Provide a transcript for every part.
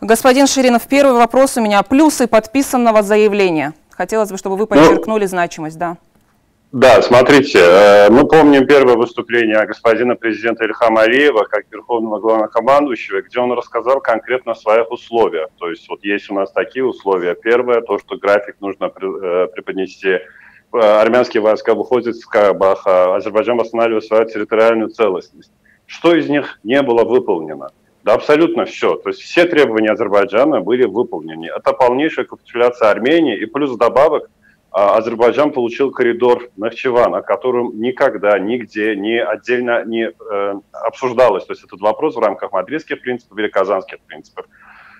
Господин Ширинов, первый вопрос у меня. Плюсы подписанного заявления. Хотелось бы, чтобы вы подчеркнули значимость. Да, смотрите, мы помним первое выступление господина президента Ильхама Алиева как верховного главнокомандующего, где он рассказал конкретно о своих условиях. То есть вот есть у нас такие условия. Первое, то, что график нужно преподнести. Армянские войска выходят из Карабаха, Азербайджан восстанавливает свою территориальную целостность. Что из них не было выполнено? Да абсолютно все. То есть все требования Азербайджана были выполнены. Это полнейшая капитуляция Армении и плюс добавок, Азербайджан получил коридор Нахчевана, о котором никогда, нигде, ни отдельно не обсуждалось. То есть этот вопрос в рамках мадридских принципов или казанских принципов.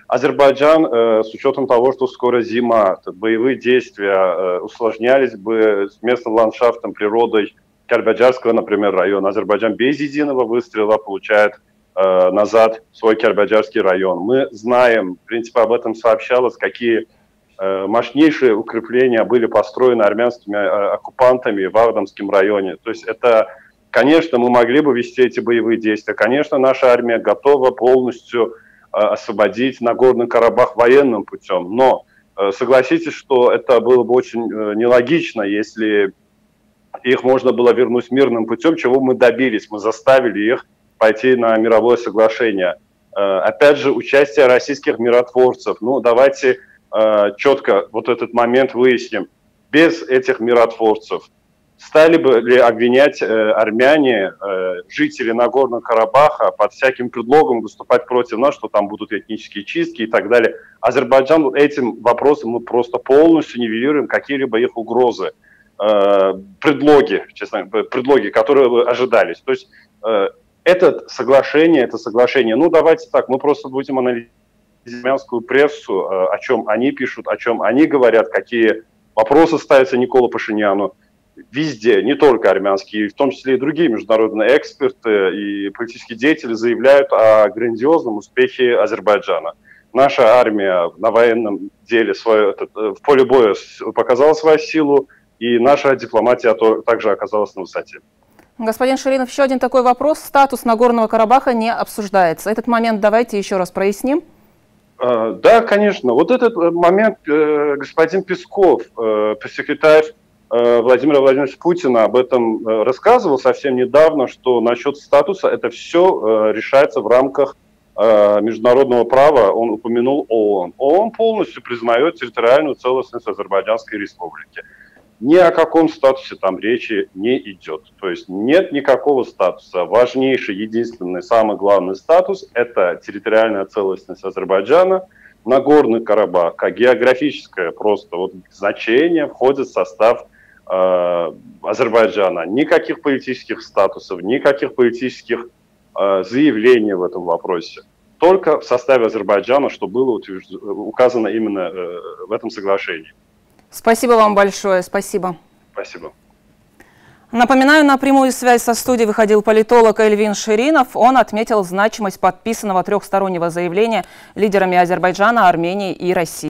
Азербайджан, с учетом того, что скоро зима, боевые действия усложнялись бы с местным ландшафтом, природой Кельбаджарского, например, района. Азербайджан без единого выстрела получает назад свой Кельбаджарский район. Мы знаем, в принципе, об этом сообщалось, какие мощнейшие укрепления были построены армянскими оккупантами в Авдамском районе. То есть это, конечно, мы могли бы вести эти боевые действия. Конечно, наша армия готова полностью освободить Нагорный Карабах военным путем. Но согласитесь, что это было бы очень нелогично, если их можно было вернуть мирным путем, чего мы добились. Мы заставили их пойти на мировое соглашение. Опять же, участие российских миротворцев. Ну, давайте четко вот этот момент выясним. Без этих миротворцев стали бы ли обвинять армяне, жители Нагорного Карабаха, под всяким предлогом выступать против нас, что там будут этнические чистки и так далее. Азербайджан этим вопросом мы просто полностью нивелируем какие-либо их угрозы, предлоги, честно, предлоги, которые ожидались. То есть это соглашение, ну давайте так, мы просто будем анализировать армянскую прессу, о чем они пишут, о чем они говорят, какие вопросы ставятся Николу Пашиняну. Везде, не только армянские, в том числе и другие международные эксперты и политические деятели заявляют о грандиозном успехе Азербайджана. Наша армия на военном деле в поле боя показала свою силу, и наша дипломатия также оказалась на высоте. Господин Ширинов, еще один такой вопрос. Статус Нагорного Карабаха не обсуждается. Этот момент давайте еще раз проясним. Да, конечно. Вот этот момент господин Песков, пресс-секретарь Владимира Владимировича Путина, об этом рассказывал совсем недавно, что насчет статуса это все решается в рамках международного права. Он упомянул ООН. ООН полностью признает территориальную целостность Азербайджанской республики. Ни о каком статусе там речи не идет. То есть нет никакого статуса. Важнейший, единственный, самый главный статус – это территориальная целостность Азербайджана, Нагорный Карабах, как географическое просто вот значение входит в состав Азербайджана. Никаких политических статусов, никаких политических заявлений в этом вопросе. Только в составе Азербайджана, что было указано именно в этом соглашении. Спасибо вам большое. Спасибо. Спасибо. Напоминаю, на прямую связь со студией выходил политолог Эльвин Ширинов. Он отметил значимость подписанного трехстороннего заявления лидерами Азербайджана, Армении и России.